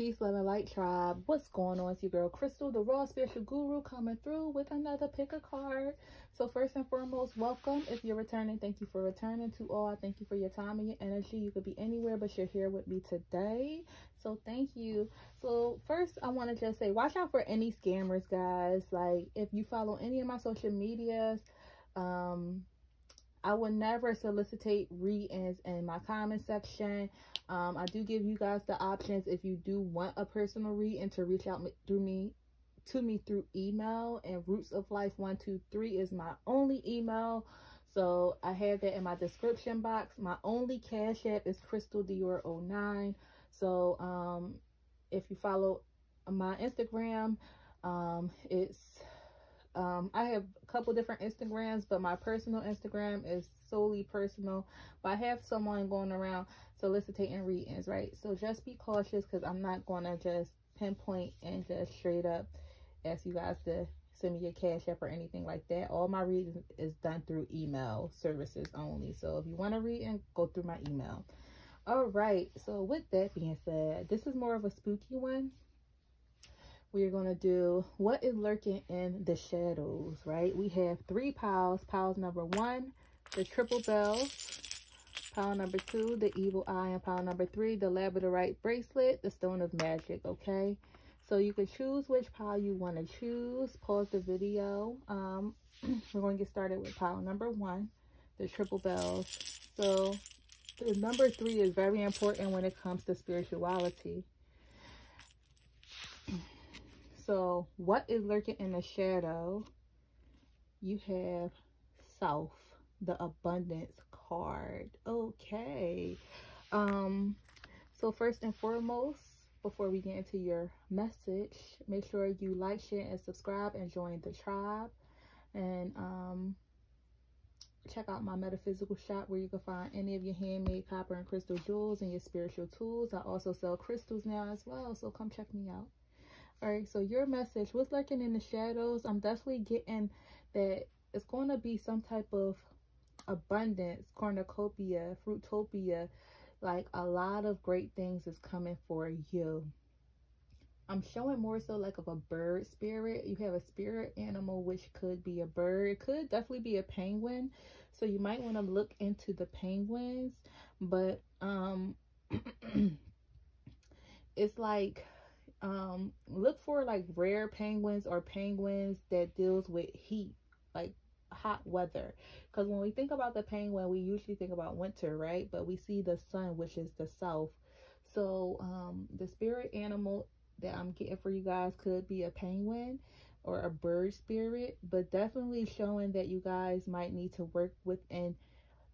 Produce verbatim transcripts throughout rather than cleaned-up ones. Peace, love, and light, tribe. What's going on? It's your girl Crystal, the raw spiritual guru, coming through with another pick a card. So first and foremost, welcome. If you're returning, thank you for returning. To all, thank you for your time and your energy. You could be anywhere, but you're here with me today, so thank you. So first, I want to just say, watch out for any scammers, guys. Like, if you follow any of my social medias, um I will never solicitate readings in my comment section. Um, I do give you guys the options if you do want a personal reading to reach out me, through me, to me through email. And Roots of Life one two three is my only email. So I have that in my description box. My only Cash App is Crystal Dior zero nine. So um, if you follow my Instagram, um, it's... Um, I have a couple different Instagrams, but my personal Instagram is solely personal. But I have someone going around soliciting readings, right? So just be cautious, because I'm not going to just pinpoint and just straight up ask you guys to send me your Cash App or anything like that. All my reading is done through email services only. So if you want to read, and go through my email. All right. So with that being said, this is more of a spooky one. We're going to do what is lurking in the shadows, right? We have three piles. Pile number one, the triple bells. Pile number two, the evil eye. And pile number three, the Labradorite bracelet, the stone of magic, okay? So you can choose which pile you want to choose. Pause the video. Um, we're going to get started with pile number one, the triple bells. So the number three is very important when it comes to spirituality. So what is lurking in the shadow? You have self, the abundance card. Okay. Um, so first and foremost, before we get into your message, make sure you like, share, and subscribe and join the tribe. And um, check out my metaphysical shop where you can find any of your handmade copper and crystal jewels and your spiritual tools. I also sell crystals now as well, so come check me out. All right, so your message, what's lurking in the shadows? I'm definitely getting that it's going to be some type of abundance, cornucopia, fruitopia. Like, a lot of great things is coming for you. I'm showing more so like of a bird spirit. You have a spirit animal, which could be a bird. It could definitely be a penguin. So you might want to look into the penguins. But um, it's like... um look for like rare penguins or penguins that deals with heat, like hot weather, because when we think about the penguin, we usually think about winter, right? But we see the sun, which is the south. So um the spirit animal that I'm getting for you guys could be a penguin or a bird spirit, but definitely showing that you guys might need to work within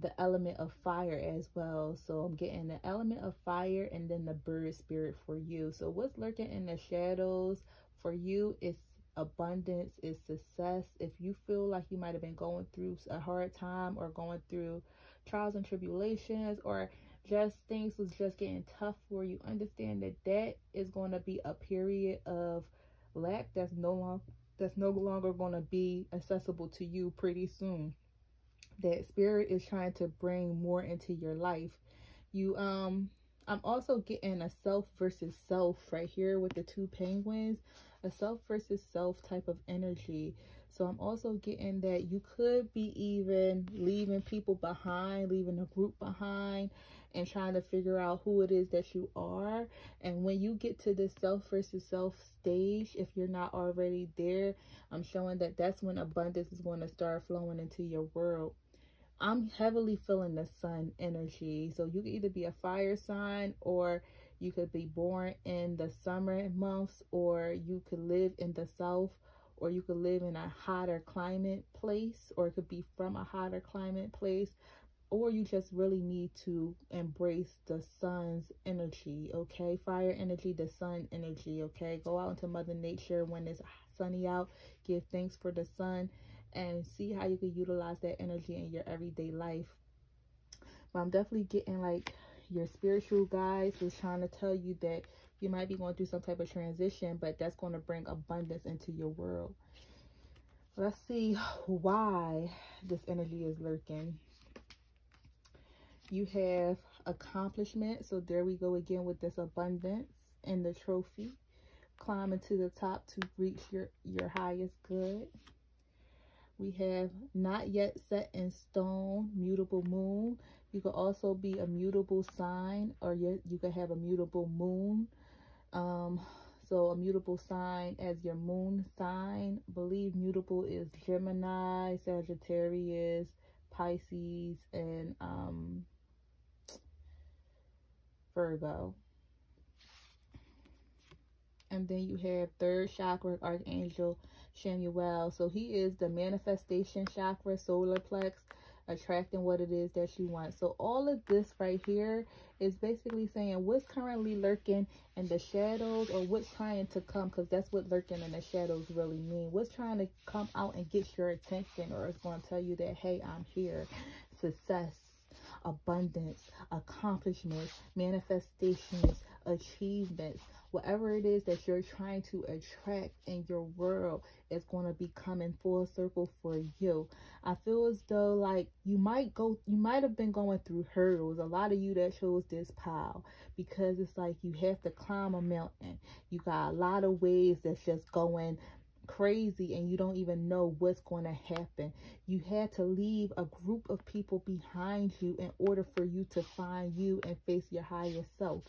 the element of fire as well. So I'm getting the element of fire and then the bird spirit for you. So what's lurking in the shadows for you is abundance, is success. If you feel like you might have been going through a hard time or going through trials and tribulations, or just things was just getting tough for you, understand that that is going to be a period of lack that's no longer that's no longer going to be accessible to you pretty soon. That spirit is trying to bring more into your life. You um I'm also getting a self versus self right here with the two penguins, a self versus self type of energy. So I'm also getting that you could be even leaving people behind, leaving a group behind, and trying to figure out who it is that you are. And when you get to the self versus self stage, if you're not already there, I'm showing that that's when abundance is going to start flowing into your world. I'm heavily feeling the sun energy. So you could either be a fire sign, or you could be born in the summer months, or you could live in the south, or you could live in a hotter climate place, or it could be from a hotter climate place, or you just really need to embrace the sun's energy, okay? Fire energy, the sun energy, okay? Go out into Mother Nature when it's sunny out. Give thanks for the sun, and see how you can utilize that energy in your everyday life. But I'm definitely getting like your spiritual guides is trying to tell you that you might be going through some type of transition, but that's going to bring abundance into your world. Let's see why this energy is lurking. You have accomplishment. So there we go again with this abundance and the trophy. Climbing to the top to reach your, your highest good. We have not yet set in stone, mutable moon. You could also be a mutable sign, or you, you could have a mutable moon. Um, so a mutable sign as your moon sign. I believe mutable is Gemini, Sagittarius, Pisces, and um, Virgo. And then you have third chakra, Archangel Shamuel. So he is the manifestation chakra, solar plex, attracting what it is that you want. So all of this right here is basically saying what's currently lurking in the shadows, or what's trying to come, because that's what lurking in the shadows really mean. What's trying to come out and get your attention, or it's going to tell you that, hey, I'm here. Success, abundance, accomplishments, manifestations, achievements, whatever it is that you're trying to attract in your world is going to be coming full circle for you. I feel as though like you might go, you might have been going through hurdles. A lot of you that chose this pile, because it's like you have to climb a mountain. You got a lot of waves that's just going crazy, and you don't even know what's going to happen. You had to leave a group of people behind you in order for you to find you and face your higher self.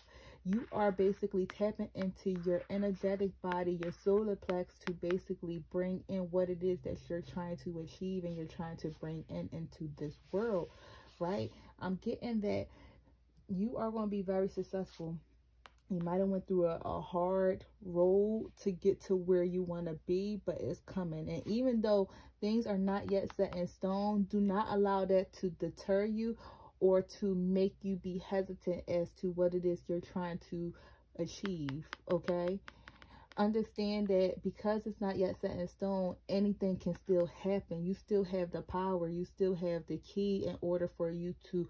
You are basically tapping into your energetic body, your solar plex, to basically bring in what it is that you're trying to achieve and you're trying to bring in into this world, right? I'm getting that you are going to be very successful. You might have went through a, a hard road to get to where you want to be, but it's coming. And even though things are not yet set in stone, do not allow that to deter you or to make you be hesitant as to what it is you're trying to achieve, okay? Understand that because it's not yet set in stone, anything can still happen. You still have the power. You still have the key in order for you to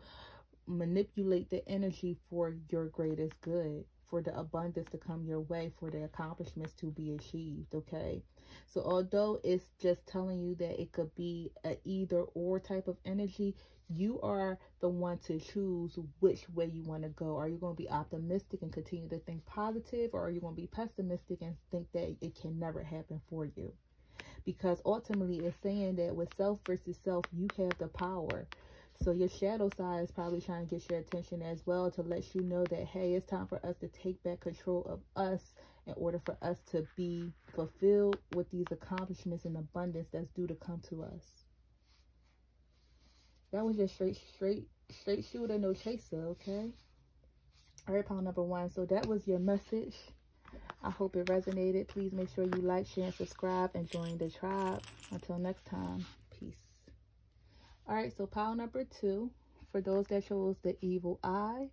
manipulate the energy for your greatest good, for the abundance to come your way, for the accomplishments to be achieved, okay? So although it's just telling you that it could be an either or type of energy, you are the one to choose which way you want to go. Are you going to be optimistic and continue to think positive, or are you going to be pessimistic and think that it can never happen for you? Because ultimately it's saying that with self versus self, you have the power. So your shadow side is probably trying to get your attention as well, to let you know that, hey, it's time for us to take back control of us in order for us to be fulfilled with these accomplishments and abundance that's due to come to us. That was just straight, straight, straight shooter, no chaser, okay? All right, pile number one. So that was your message. I hope it resonated. Please make sure you like, share, and subscribe, and join the tribe. Until next time, peace. All right, so pile number two, for those that chose the evil eye,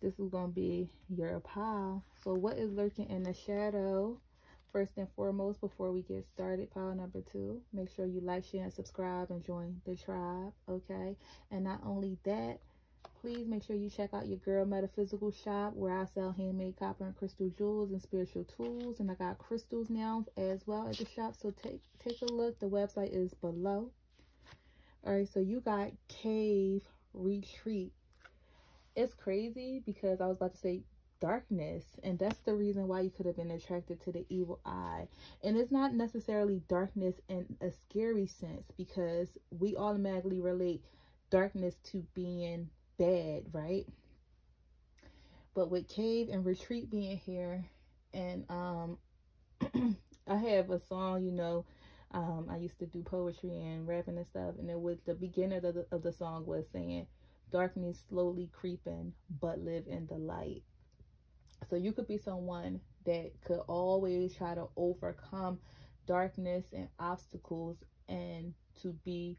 this is going to be your pile. So what is lurking in the shadow? First and foremost, before we get started, pile number two, make sure you like, share, and subscribe, and join the tribe, okay? And not only that, please make sure you check out your girl metaphysical shop, where I sell handmade copper and crystal jewels and spiritual tools, and I got crystals now as well at the shop, so take, take a look. The website is below. All right, so you got cave retreat. It's crazy because I was about to say darkness, and that's the reason why you could have been attracted to the evil eye. And it's not necessarily darkness in a scary sense, because we automatically relate darkness to being bad, right? But with cave and retreat being here, and um, I have a song, you know, Um, I used to do poetry and rapping and stuff, and it was the beginning of the, of the song was saying, darkness slowly creeping, but live in the light. So you could be someone that could always try to overcome darkness and obstacles, and to be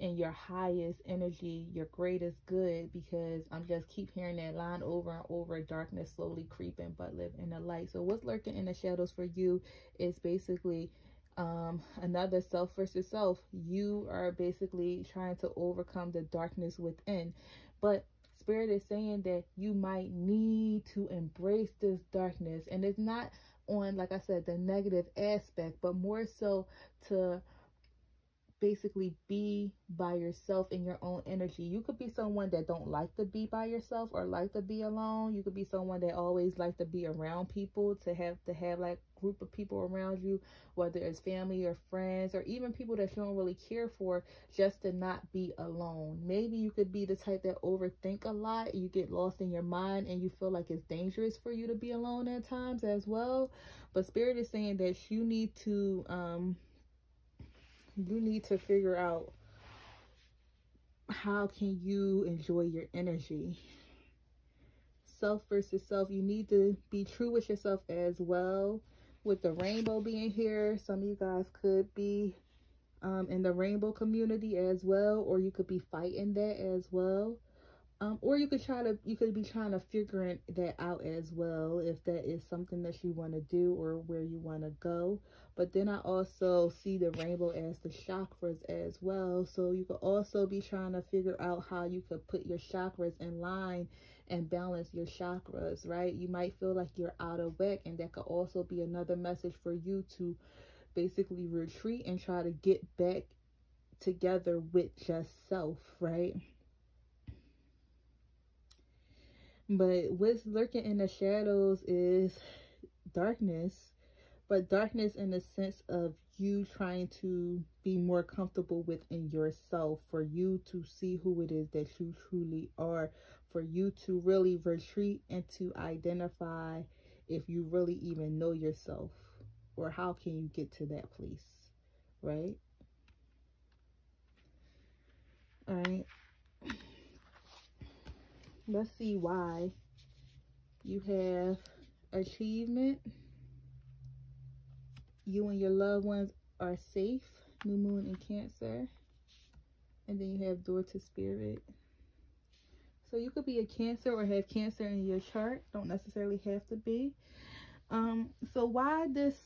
in your highest energy, your greatest good, because I'm just keep hearing that line over and over, darkness slowly creeping, but live in the light. So what's lurking in the shadows for you is basically um another self versus self. You are basically trying to overcome the darkness within, but spirit is saying that you might need to embrace this darkness, and it's not on, like I said, the negative aspect, but more so to basically be by yourself in your own energy. You could be someone that don't like to be by yourself or like to be alone. You could be someone that always like to be around people, to have to have like group of people around you, whether it's family or friends or even people that you don't really care for, just to not be alone. Maybe you could be the type that overthink a lot. You get lost in your mind and you feel like it's dangerous for you to be alone at times as well. But Spirit is saying that you need to um you need to figure out how can you enjoy your energy. Self versus self. You need to be true with yourself as well. With the rainbow being here, some of you guys could be um, in the rainbow community as well, or you could be fighting that as well. Um, or you could try to, you could be trying to figure that out as well, if that is something that you want to do or where you want to go. But then I also see the rainbow as the chakras as well. So you could also be trying to figure out how you could put your chakras in line and balance your chakras, right? You might feel like you're out of whack, and that could also be another message for you to basically retreat and try to get back together with just self, right? But what's lurking in the shadows is darkness, but darkness in the sense of you trying to be more comfortable within yourself, for you to see who it is that you truly are, for you to really retreat and to identify if you really even know yourself, or how can you get to that place, right? All right. Let's see why. You have achievement. You and your loved ones are safe. New Moon in Cancer. And then you have Door to Spirit. So you could be a Cancer or have Cancer in your chart. Don't necessarily have to be. Um, so why this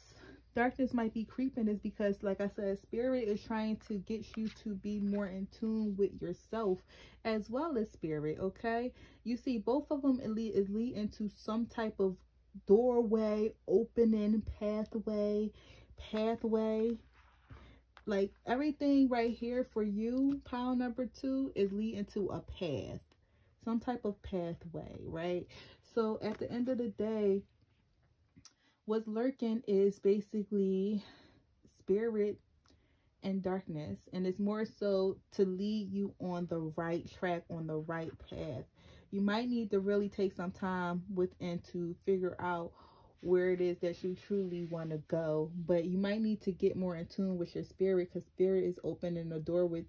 darkness might be creeping is because, like I said, Spirit is trying to get you to be more in tune with yourself as well as Spirit, okay? You see, both of them lead, is leading to some type of doorway, opening, pathway, pathway. Like, everything right here for you, pile number two, is leading to a path, some type of pathway, right? So at the end of the day, what's lurking is basically Spirit and darkness, and it's more so to lead you on the right track, on the right path. You might need to really take some time within to figure out where it is that you truly want to go, but you might need to get more in tune with your spirit, because Spirit is opening the door with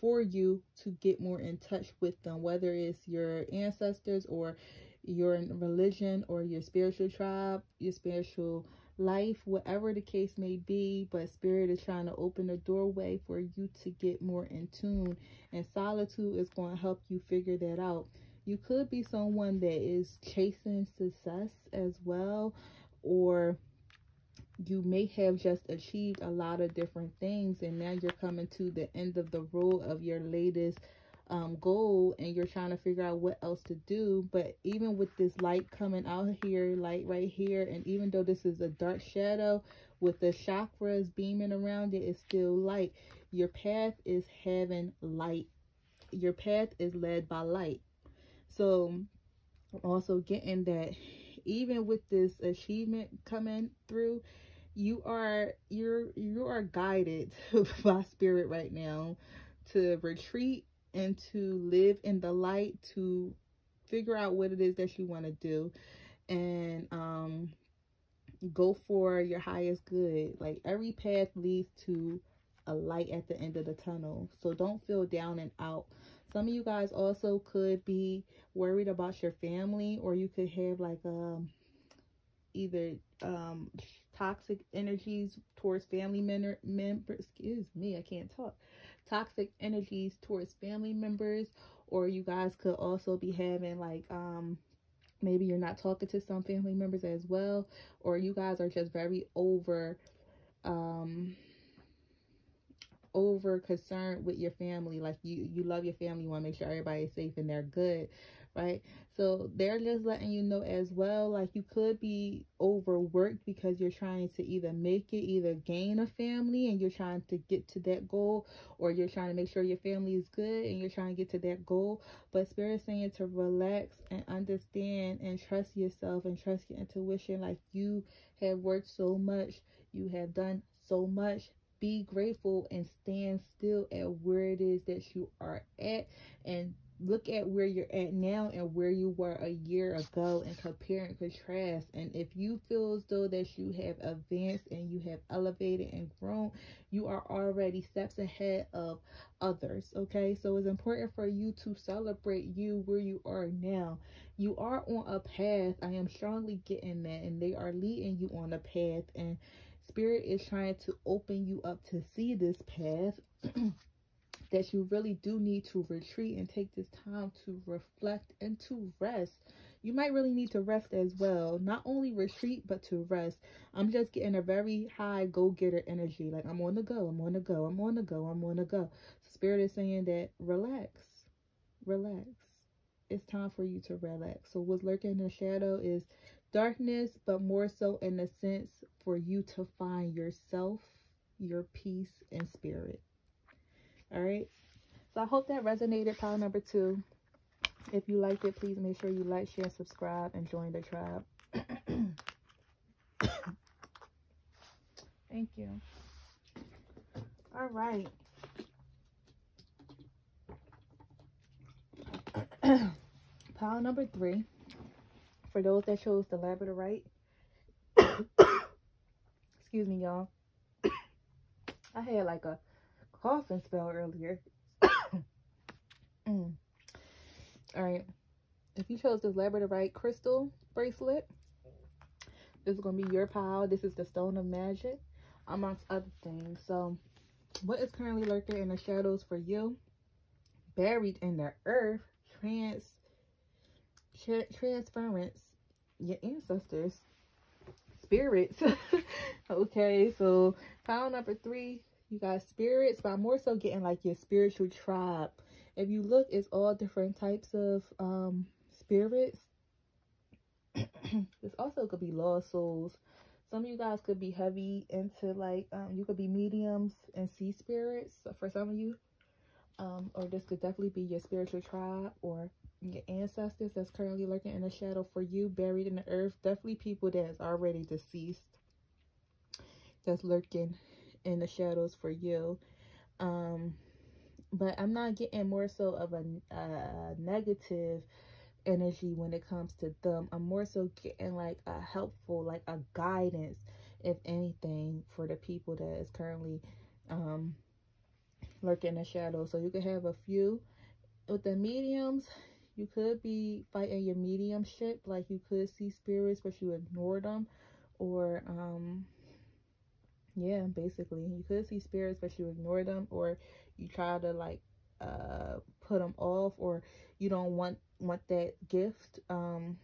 for you to get more in touch with them, whether it's your ancestors or your religion or your spiritual tribe, your spiritual life, whatever the case may be. But Spirit is trying to open a doorway for you to get more in tune, and solitude is going to help you figure that out. You could be someone that is chasing success as well, or you may have just achieved a lot of different things, and now you're coming to the end of the road of your latest Um, goal, and you're trying to figure out what else to do. But even with this light coming out here, light right here, and even though this is a dark shadow with the chakras beaming around it, it's still light. Your path is having light. Your path is led by light. So also getting that even with this achievement coming through, you are you're you are guided by Spirit right now to retreat and to live in the light, to figure out what it is that you want to do, and um, go for your highest good. Like, every path leads to a light at the end of the tunnel, so don't feel down and out. Some of you guys also could be worried about your family, or you could have like um either um toxic energies towards family members, mem excuse me, I can't talk, toxic energies towards family members, or you guys could also be having like, um, maybe you're not talking to some family members as well, or you guys are just very over, um, over concerned with your family. Like, you, you love your family, you want to make sure everybody's safe and they're good, right? So they're just letting you know as well, like, you could be overworked because you're trying to either make it, either gain a family and you're trying to get to that goal, or you're trying to make sure your family is good and you're trying to get to that goal. But Spirit's saying to relax and understand and trust yourself and trust your intuition. Like, you have worked so much, you have done so much. Be grateful and stand still at where it is that you are at, and look at where you're at now and where you were a year ago, and compare and contrast. And if you feel as though that you have advanced and you have elevated and grown, you are already steps ahead of others, okay? So it's important for you to celebrate you where you are now. You are on a path. I am strongly getting that, and they are leading you on a path, and Spirit is trying to open you up to see this path. That you really do need to retreat and take this time to reflect and to rest. You might really need to rest as well. Not only retreat, but to rest. I'm just getting a very high go-getter energy. Like, I'm on the go, I'm on the go, I'm on the go, I'm on the go. Spirit is saying that relax, relax. It's time for you to relax. So what's lurking in the shadow is darkness, but more so in a sense for you to find yourself, your peace, and spirit. All right, so I hope that resonated, pile number two. If you liked it, please make sure you like, share, subscribe, and join the tribe. Thank you. All right. Pile number three. For those that chose the Labradorite. Excuse me, y'all. I had like a coughing spell earlier. mm. All right, if you chose this Labradorite crystal bracelet, this is gonna be your pile. This is the stone of magic, amongst other things. So what is currently lurking in the shadows for you, buried in the earth, trans tra transference, your ancestors, spirits. Okay, so pile number three, you got spirits, but I'm more so getting like your spiritual tribe. If you look, it's all different types of um spirits. This also could be lost souls. Some of you guys could be heavy into like um you could be mediums and sea spirits for some of you, um or this could definitely be your spiritual tribe or your ancestors that's currently lurking in the shadow for you, buried in the earth. Definitely people that's already deceased that's lurking in the shadows for you. Um but I'm not getting more so of a, a negative energy when it comes to them. I'm more so getting like a helpful, like a guidance, if anything, for the people that is currently um lurking in the shadows. So you could have a few with the mediums. You could be fighting your mediumship, like you could see spirits but you ignore them, or um yeah, basically you could see spirits but you ignore them, or you try to like uh put them off, or you don't want want that gift. Um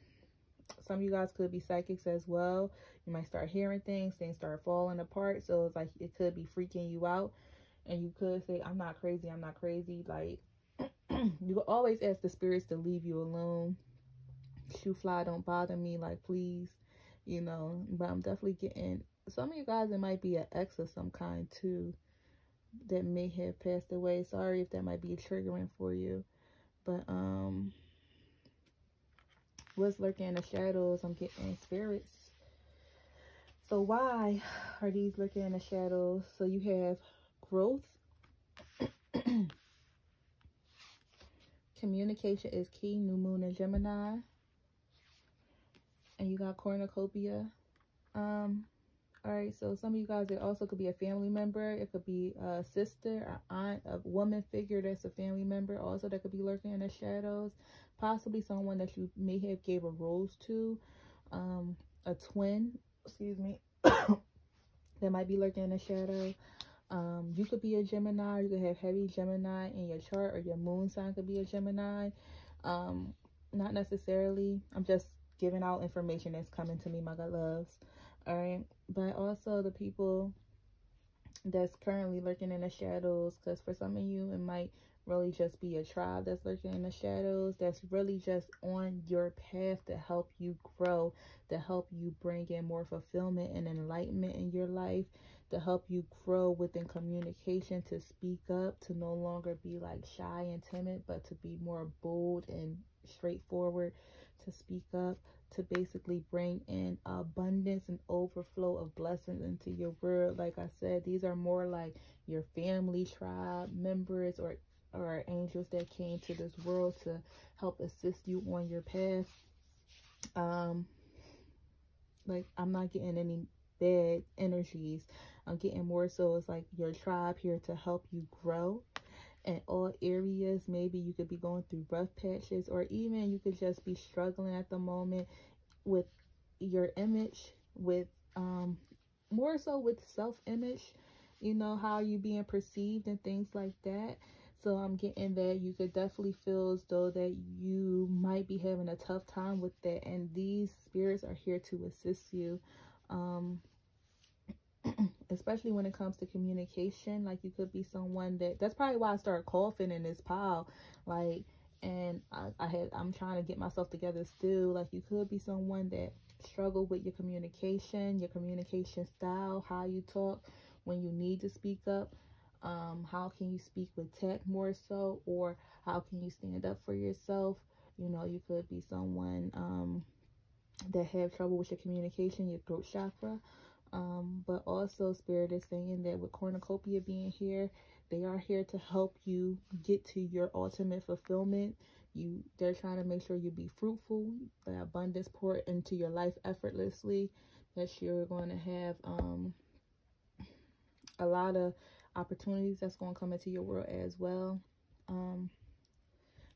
some of you guys could be psychics as well. You might start hearing things, things start falling apart, so it's like it could be freaking you out, and you could say, I'm not crazy, I'm not crazy. Like, you could always ask the spirits to leave you alone. Shoe fly, don't bother me, like, please, you know. But I'm definitely getting some of you guys, it might be an ex of some kind too that may have passed away. Sorry if that might be triggering for you, but um what's lurking in the shadows, I'm getting spirits. So why are these lurking in the shadows? So you have growth. Communication is key, new moon in Gemini, and you got cornucopia. um All right, so some of you guys, it also could be a family member. It could be a sister, an aunt, a woman figure that's a family member also that could be lurking in the shadows. Possibly someone that you may have gave a rose to, um, a twin, excuse me, that might be lurking in the shadow. Um, you could be a Gemini. You could have heavy Gemini in your chart, or your moon sign could be a Gemini. Um, not necessarily. I'm just giving out information that's coming to me, my God loves. All right, but also the people that's currently lurking in the shadows, because for some of you it might really just be a tribe that's lurking in the shadows, that's really just on your path to help you grow, to help you bring in more fulfillment and enlightenment in your life, to help you grow within communication, to speak up, to no longer be like shy and timid, but to be more bold and straightforward, to speak up, to basically bring in abundance and overflow of blessings into your world. Like I said, these are more like your family, tribe members, or or angels that came to this world to help assist you on your path. Um like, I'm not getting any bad energies. I'm getting more so it's like your tribe here to help you grow in all areas. Maybe you could be going through rough patches, or even you could just be struggling at the moment with your image, with um more so with self-image, you know, how you being perceived and things like that. So I'm getting that you could definitely feel as though that you might be having a tough time with that, and these spirits are here to assist you, um especially when it comes to communication. Like, you could be someone that, that's probably why I started coughing in this pile, like, and I, I had I'm trying to get myself together still. Like, you could be someone that struggle with your communication, your communication style, how you talk when you need to speak up, um how can you speak with tact more so, or how can you stand up for yourself. You know, you could be someone um that have trouble with your communication, your throat chakra. Um, but also spirit is saying that with cornucopia being here, they are here to help you get to your ultimate fulfillment. You, they're trying to make sure you be fruitful, the abundance pour into your life effortlessly, that you're going to have um, a lot of opportunities that's going to come into your world as well. Um,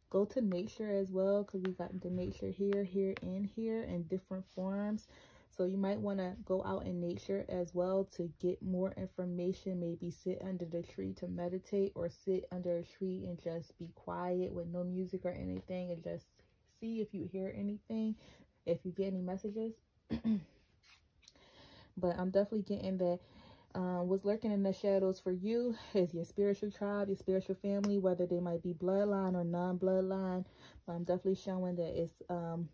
go to nature as well, because we got the nature here, here, and here in different forms. So you might want to go out in nature as well to get more information. Maybe sit under the tree to meditate, or sit under a tree and just be quiet with no music or anything, and just see if you hear anything, if you get any messages. But I'm definitely getting that um, what's lurking in the shadows for you is your spiritual tribe, your spiritual family, whether they might be bloodline or non-bloodline. I'm definitely showing that it's, um,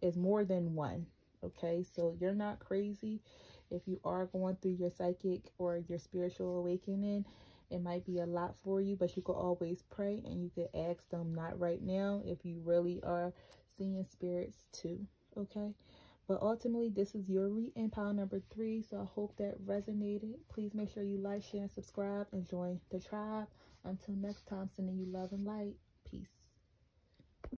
it's more than one. Okay, so you're not crazy. If you are going through your psychic or your spiritual awakening, it might be a lot for you, but you could always pray, and you could ask them, not right now, if you really are seeing spirits too. Okay, but ultimately this is your reading, pile number three, so I hope that resonated. Please make sure you like, share, and subscribe, and join the tribe. Until next time, sending you love and light. Peace.